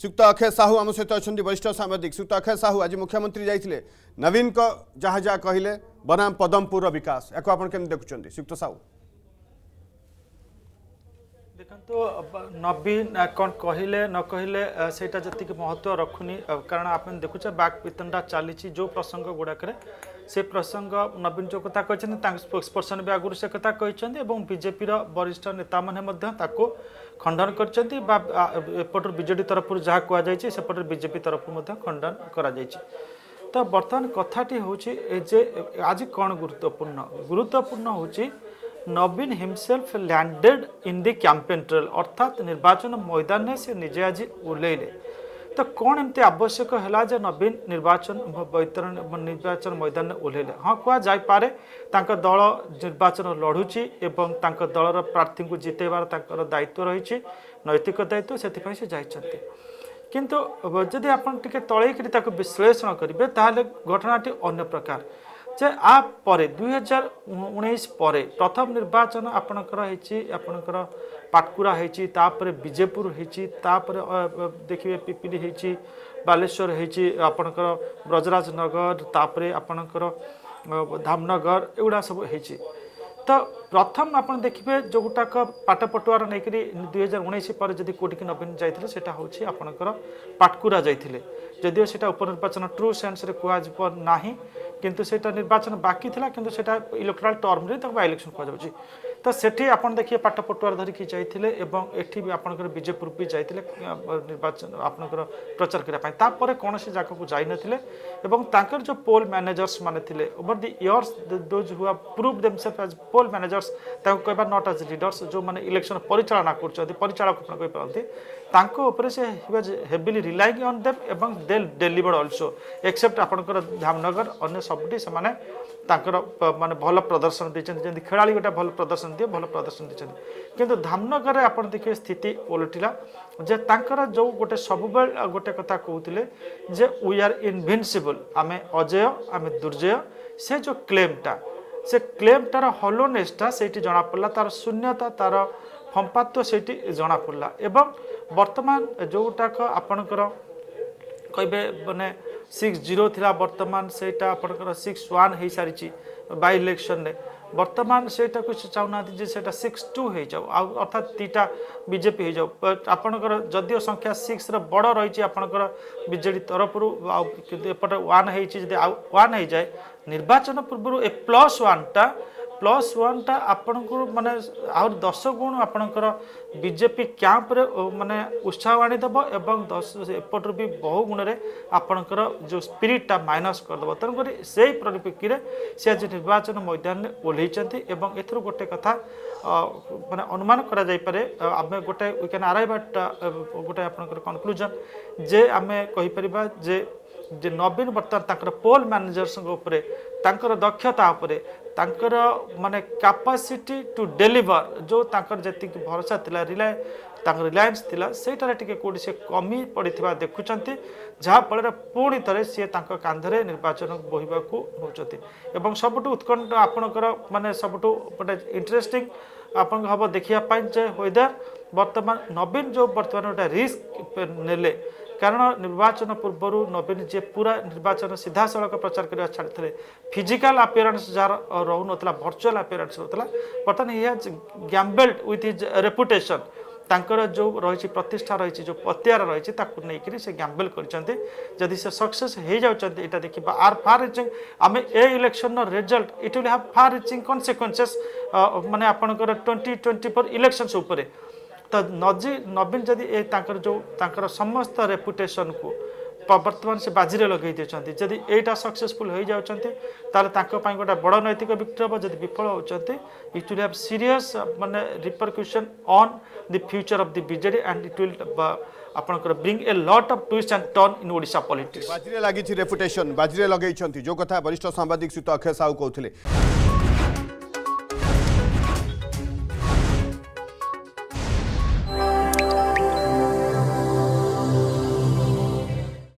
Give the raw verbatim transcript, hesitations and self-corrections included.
श्रीयुक्त अक्षय साहू आम सहित अच्छा वरिष्ठ सांबादिक श्रीयुक्त अक्षय साहू आज मुख्यमंत्री जाते नवीन को जहाँ जहाँ कहले बनाम पदमपुर विकास या आपड़ देखुं श्रीयुक्त साहू देखो नवीन कौन कहले न कहले सेटा जी महत्व रखुनि कारण आप देखुचे बाग पितनटा चली जो प्रसंग गुड़ाक से प्रसंग नवीन जो कथा कहते स्पोक्स पर्सन भी आगुरी से कथा कहते और बीजेपी वरिष्ठ नेता मैंने खंडन करपटर बीजेडी तरफ जहाँ कहुई सेपटर बीजेपी तरफ खंडन कर तो बर्तमान कथाटी हूँ जे आज कौन गुरुत्वपूर्ण गुरुत्वपूर्ण हूँ नवीन himself landed in the campaign trail अर्थात निर्वाचन मैदान में से निजे आज ओल्ले तो कौन एमती आवश्यक है नवीन निर्वाचन वैतरण निर्वाचन मैदान में ओल्ले हाँ कहुपे दल निर्वाचन लड़ूची एवं दलर प्रार्थी को जितेबार दायित्व रही नैतिक दायित्व से जाती किंतु जदि आपन टिके तलैक विश्लेषण करेंगे ताहले घटनाटी अन्य प्रकार जे आप परे दुई हजार उन्नीस परे प्रथम निर्वाचन आपणकर होइछि आपणकर पाटकुरा होइछि तापरे विजयपुर होइछि तापरे देखिए पिपिली होइछि बालेश्वर होइछि आपणकर ब्रजराज नगर तापरे आपणकर धामनगर एगुड़ा सब होइछि तो प्रथम आप देखिए जो गुटाक पाटपटुआर नहीं दुई हजार उन्नीस पर जब कौटिक नवीन जाते से हूँ आपणकर पाटकुरा जाते जदिव से उपनिर्वाचन ट्रू सेन्स कहना किंतु सेटा निर्वाचन बाकी था किंतु सेटा इलेक्टोरल टर्म रे बाय इलेक्शन कहुच्छे तो सेठी आपन देखिए पाटपटुआर धरिकी जाइथिले एवं एठी भी आपनकर बीजेपी भी जाइथिले निर्वाचन आपनकर प्रचार करबा तापर कोनोसी जागा को जाई नथिले एवं तांकर जो पोल मैनेजर्स माने थिले over the years those who have proved themselves as poll managers ताको कहबा नॉट एज लीडर्स जो माने इलेक्शन परिचालन करछथि परिचालक अपन कहि परथि ताको ऊपर से ही was heavily relying on them एवं दे डिलीवर आल्सो एक्सेप्ट आपनकर धामनगर अन्य सबटी से माने तांकर माने भल प्रदर्शन देछन जें खेलाड़ी गोटा भल प्रदर्शन दिए भल प्रदर्शन देछन किंतु धामनगर आपन देखिए स्थिति ओलटिला जे तांकर जो गोटे सबबे गोटे कथा कहउतिले जे वी आर इनविंसिबल आमे अजय आमे दुर्जय से जो क्लेमटा से क्लेमटार हलोनेसटा सेठी जना पड़ला तार शून्यता तार फंपात्व सेठी जना पड़ला एवं वर्तमान जोटाक आपणकर कहबे माने सिक्स जीरो थिला वर्तमान सेटा आपणकर सिक्स वन हो सारी बाय इलेक्शन ने वर्तमान सेटा कुछ चाहूना सेटा सिक्स टू हो जाऊ अर्थात तीटा बीजेपी हो जाऊ आपणकर जदिव संख्या सिक्स बड़ रही आपणकर बीजेडी तरफ एपट वन हो जाए निर्वाचन पूर्व ए प्लस वानटा प्लस वानटा आपण को माने आउर दस गुण आपणकर बीजेपी कैंप रे माने उत्साह आनीदेव एवं दस एपटर भी बहु गुण रे आपणकर जो स्पिरिटा माइनस करदेव तेणुकर से परिप्रेक्षी से आज निर्वाचन मैदान में ओल्लैंती एवं एथर गोटे कथा माने अनुमान करा जाय पारे आमे गोटे वी कैन अराइव एट गोटे आपणकर कंक्लूजन जे आमे कहि परिबा जे जे नवीन बर्तमान पोल मैनेजर्स उपरे तांकर दक्षता उपरे तांकर माने कैपेसिटी टू डेलीवर जो तांकर जति भरोसा थिला रिलाय तांकर रिलायंस थिला सेटारे टिके कोडी से कमी पड़िथिबा देखुचंती जहाँ फल पुणी थे सी कांधे निर्वाचन बोहवाकू नौकरी एवं सबुठ उत्कंठ आपणकर माने सबुठ गोटे इंटरेस्टिंग आपण हम देखापी जे वेदर बर्तमान नवीन जो बर्तमान गोटे रिस्क ने कारण निर्वाचन पूर्व नवीन जी पूरा निर्वाचन सीधा सड़क प्रचार करवा छाड़ी फिजिकल अपियरेंस जार रो ना वर्चुअल अपियरेंस रोला बर्तमान ही हाज गैम्बल्ड विथ हिज रेपुटेशन तांकर जो रही प्रतिष्ठा रही जो पतियार रही नहीं से गैम्बल करदी से सक्सेस हो जाते यहाँ देखा आर फार रिचिंग आम ए election result it will have far reaching consequences माने आपनकर ट्वेंटी ट्वेंटी फोर इलेक्शंस उपरे तो नजी नवीन जदि ए तांकर जो तांकर समस्त रेपुटेशन को बर्तमान से बाजी रे लगे देते जदि एटा सक्सेसफुल हो जाते गोटे बड़ नैतिक विक्ट्री हम जब विफल होती इट विल हैव सीरियस माने repercussion on the future of the BJD and it will आपनकर bring a lot of twist and turn in Odisha politics बाजी रे लगी रेपुटेशन बाजी रे लगे जो कथा वरिष्ठ सांबादिक श्रीयुक्त अक्षय साहू कहते हैं।